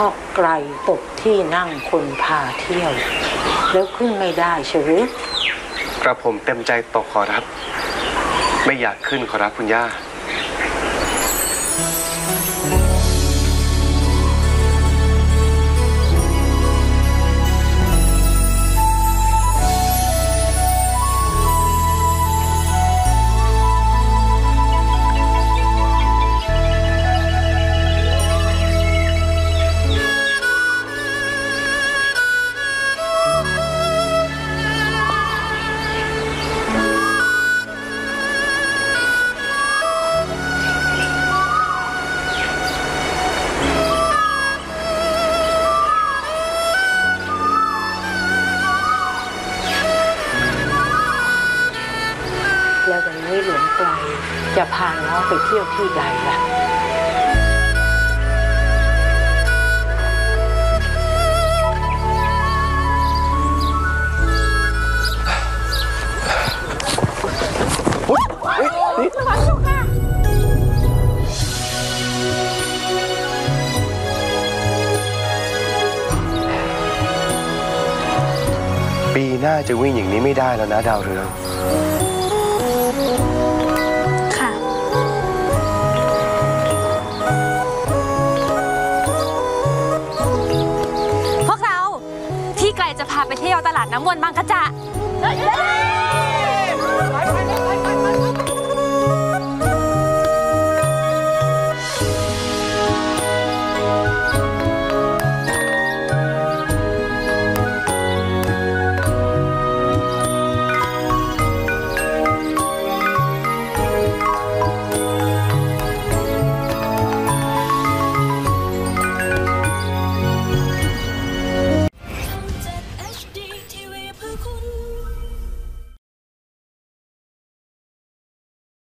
ก็ไกลตกที่นั่งคนพาเที่ยวแล้วขึ้นไม่ได้ใช่หรือกระผมเต็มใจตกขอรับไม่อยากขึ้นขอรับคุณย่าจะพาน้องไปเที่ยวที่ใดล่ะปีหน้าจะวิ่งอย่างนี้ไม่ได้แล้วนะดาวเรืองจะพาไปเที่ยวตลาดน้ำวนบางกะจะ